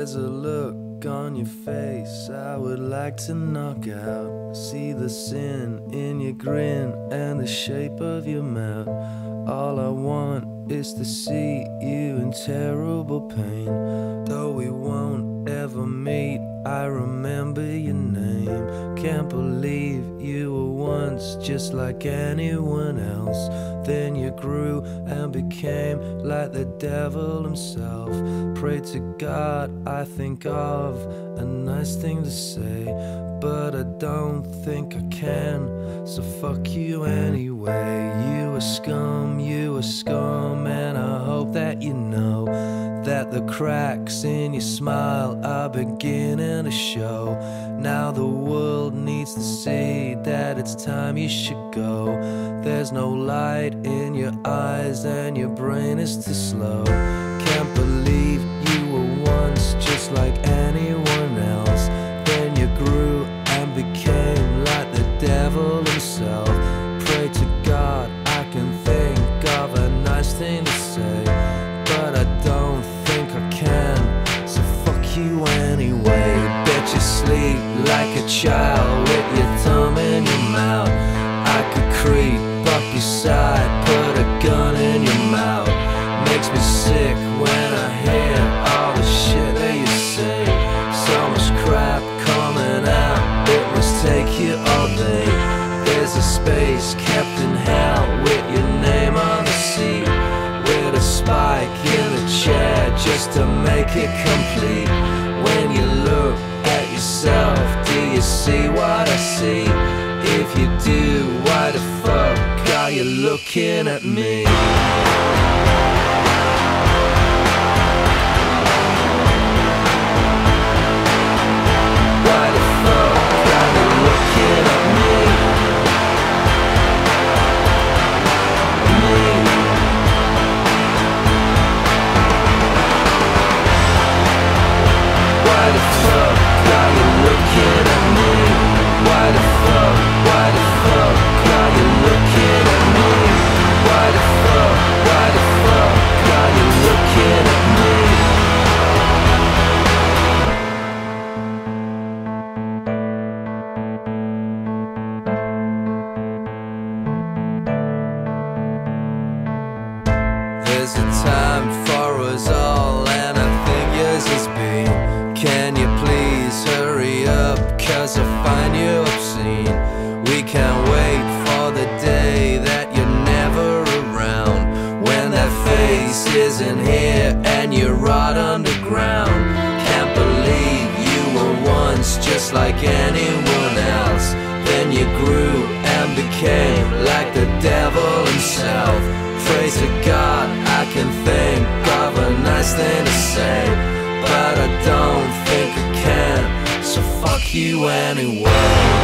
There's a look on your face I would like to knock out. I see the sin in your grin and the shape of your mouth. All I want is to see you in terrible pain. Though we won't ever meet, I remember your name. Can't believe you were once just like anyone else. Then you grew and became like the devil himself. Pray to God I think of a nice thing to say, but I don't think I can, so fuck you anyway. You were scum, you were scum, and I hope that you know that the cracks in your smile are beginning to show. Now the world needs to see that it's time you should go. There's no light in your eyes and your brain is too slow. Can't believe you were once just like anyone else. Then you grew and became like the devil himself. Pray to God I can think of a nice thing to say, but I don't think I can, so fuck you anyway. Bet you sleep like a child with your thumb in your mouth. I could creep up your side, put a gun in your mouth. Makes me sick when I hear all the shit that you say. So much crap coming out, it must take you all day. There's a space kept in hell with your name on the seat, with a spike in the chair just to make it complete. When you look at yourself, do you see what I see? If you do, why the fuck are you looking at me? There's a time for us all, and I think yours has been. Can you please hurry up, cause I find you obscene. We can't wait for the day that you're never around, when that face isn't here and you're right underground. Can't believe you were once just like anyone else. Then you grew and became like the devil himself. Pray to God I can think of a nice thing to say, but I don't think I can, so fuck you anyway.